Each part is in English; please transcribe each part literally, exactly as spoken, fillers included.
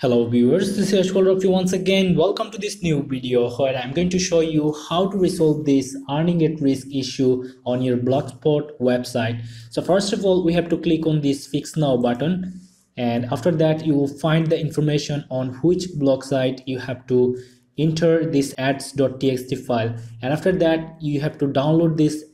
Hello viewers, this is Azharul Rafy once again. Welcome to this new video where I'm going to show you how to resolve this earning at risk issue on your Blogspot website. So first of all, we have to click on this fix now button, and after that you will find the information on which blog site you have to enter this ads dot t x t file, and after that you have to download this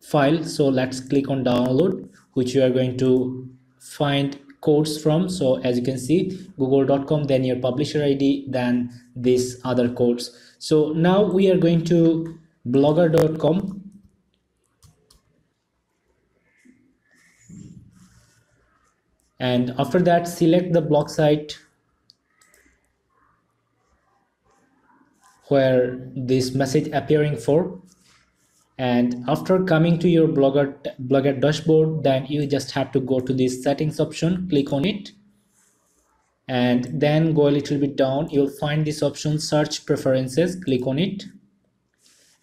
file. So let's click on download, which you are going to find codes from. So as you can see, google dot com, then your publisher I D, then these other codes. So now we are going to blogger dot com, and after that select the blog site where this message appearing for, and after coming to your blogger blogger dashboard, then you just have to go to this settings option, click on it, and then go a little bit down. You'll find this option search preferences, click on it.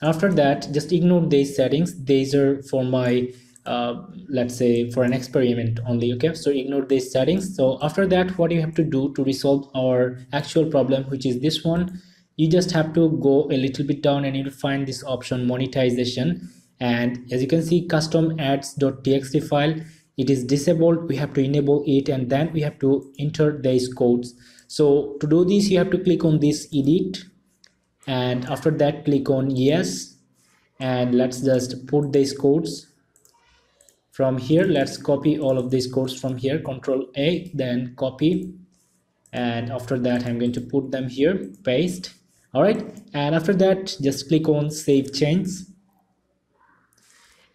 After that just ignore these settings, these are for my uh, let's say for an experiment only, okay? So ignore these settings. So after that what you have to do to resolve our actual problem, which is this one, you just have to go a little bit down and you'll find this option monetization, and as you can see custom ads dot t x t file, it is disabled, we have to enable it, and then we have to enter these codes. So to do this you have to click on this edit, and after that click on yes, and let's just put these codes from here. Let's copy all of these codes from here, control A, then copy, and after that I'm going to put them here, paste. All right, and after that just click on save change,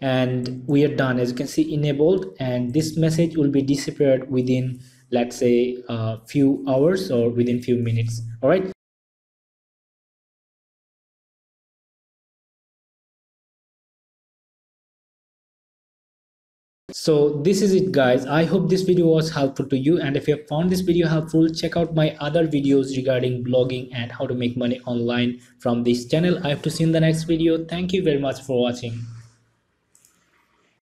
and we are done. As you can see, enabled, and this message will be disappeared within, let's say, a few hours or within few minutes. All right. So this is it guys, I hope this video was helpful to you, and if you have found this video helpful, check out my other videos regarding blogging and how to make money online from this channel. I hope to see you in the next video. Thank you very much for watching.